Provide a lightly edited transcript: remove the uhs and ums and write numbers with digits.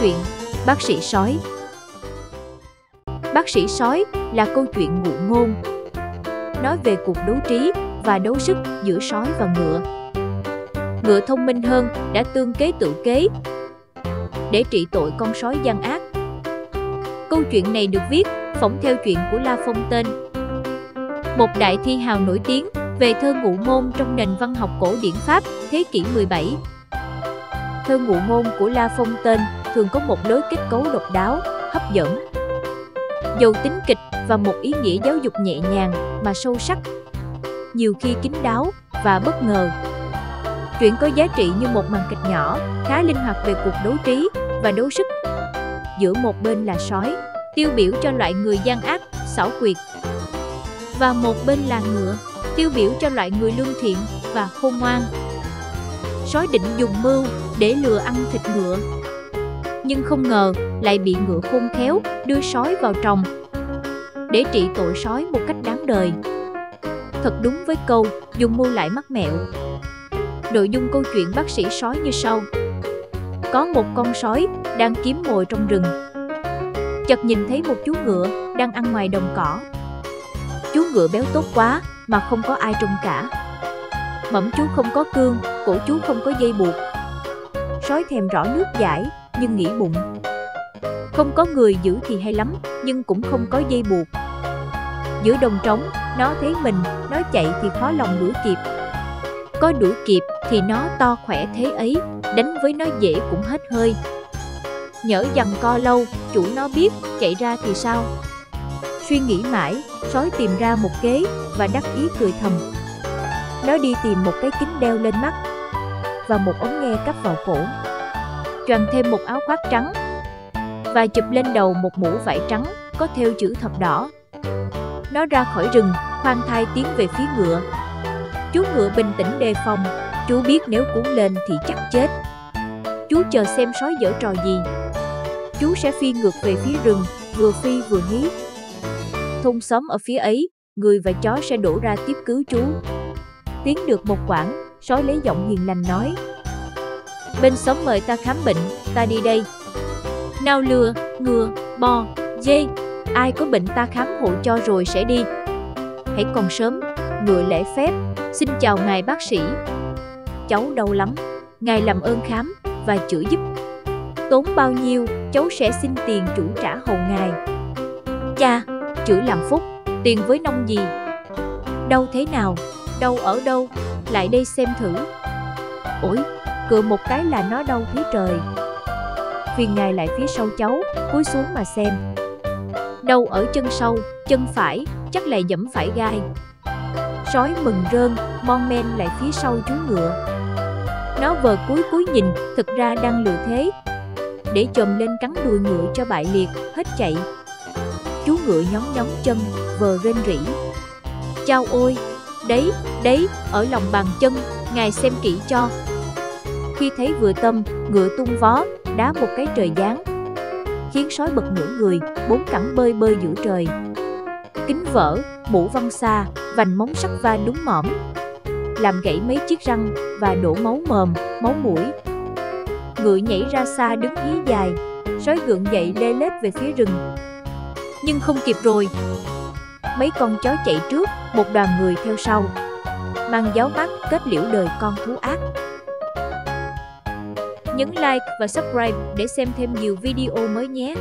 Chuyện Bác sĩ sói. Bác sĩ sói là câu chuyện ngụ ngôn nói về cuộc đấu trí và đấu sức giữa sói và ngựa. Ngựa thông minh hơn đã tương kế tự kế để trị tội con sói gian ác. Câu chuyện này được viết phỏng theo chuyện của La Fontaine, một đại thi hào nổi tiếng về thơ ngụ ngôn trong nền văn học cổ điển Pháp thế kỷ 17. Thơ ngụ ngôn của La Fontaine thường có một lối kết cấu độc đáo, hấp dẫn, giàu tính kịch và một ý nghĩa giáo dục nhẹ nhàng mà sâu sắc, nhiều khi kín đáo và bất ngờ. Chuyện có giá trị như một màn kịch nhỏ, khá linh hoạt về cuộc đấu trí và đấu sức giữa một bên là sói, tiêu biểu cho loại người gian ác, xảo quyệt, và một bên là ngựa, tiêu biểu cho loại người lương thiện và khôn ngoan. Sói định dùng mưu để lừa ăn thịt ngựa, nhưng không ngờ lại bị ngựa khôn khéo đưa sói vào tròng để trị tội sói một cách đáng đời. Thật đúng với câu dùng mưu lại mắc mẹo. Nội dung câu chuyện Bác sĩ sói như sau. Có một con sói đang kiếm mồi trong rừng. Chợt nhìn thấy một chú ngựa đang ăn ngoài đồng cỏ. Chú ngựa béo tốt quá mà không có ai trông cả. Mỏm chú không có cương, cổ chú không có dây buộc. Sói thèm rõ nước dãi nhưng nghĩ bụng, không có người giữ thì hay lắm, nhưng cũng không có dây buộc. Giữa đồng trống, nó thấy mình, nó chạy thì khó lòng đuổi kịp. Có đuổi kịp thì nó to khỏe thế ấy, đánh với nó dễ cũng hết hơi. Nhỡ giằng co lâu, chủ nó biết, chạy ra thì sao? Suy nghĩ mãi, sói tìm ra một kế và đắc ý cười thầm. Nó đi tìm một cái kính đeo lên mắt và một ống nghe cắp vào cổ, choàng thêm một áo khoác trắng và chụp lên đầu một mũ vải trắng có thêu chữ thập đỏ. Nó ra khỏi rừng, khoan thai tiến về phía ngựa. Chú ngựa bình tĩnh đề phòng, chú biết nếu cuốn lên thì chắc chết. Chú chờ xem sói giở trò gì. Chú sẽ phi ngược về phía rừng, vừa phi vừa hí. Thôn xóm ở phía ấy, người và chó sẽ đổ ra tiếp cứu chú. Tiến được một quãng, sói lấy giọng hiền lành nói: "Bên xóm mời ta khám bệnh, ta đi đây. Nào lừa, ngựa, bò, dê, ai có bệnh ta khám hộ cho rồi sẽ đi. Hãy còn sớm." Ngựa lễ phép: "Xin chào ngài bác sĩ, cháu đau lắm, ngài làm ơn khám và chữa giúp. Tốn bao nhiêu, cháu sẽ xin tiền chủ trả hầu ngài." "Cha, chữa làm phúc, tiền với nông gì? Đau thế nào, đau ở đâu, lại đây xem thử." "Ôi, cựa một cái là nó đau thế trời." "Phiền ngài lại phía sau cháu, cúi xuống mà xem." "Đau ở chân sau, chân phải, chắc là dẫm phải gai." Sói mừng rơn, mon men lại phía sau chú ngựa. Nó vờ cúi nhìn, thực ra đang lừa thế, để chồm lên cắn đuôi ngựa cho bại liệt, hết chạy. Chú ngựa nhón chân, vờ rên rỉ: "Chao ôi, đấy, đấy, ở lòng bàn chân, ngài xem kỹ cho." Khi thấy vừa tâm, ngựa tung vó, đá một cái trời giáng, khiến sói bật ngửa người, bốn cẳng bơi giữa trời. Kính vỡ, mũ văng xa, vành móng sắt va đúng mỏm, làm gãy mấy chiếc răng và đổ máu mồm, máu mũi. Ngựa nhảy ra xa đứng hí dài, sói gượng dậy lê lết về phía rừng. Nhưng không kịp rồi, mấy con chó chạy trước, một đoàn người theo sau, mang giáo mát kết liễu đời con thú ác. Nhấn like và subscribe để xem thêm nhiều video mới nhé.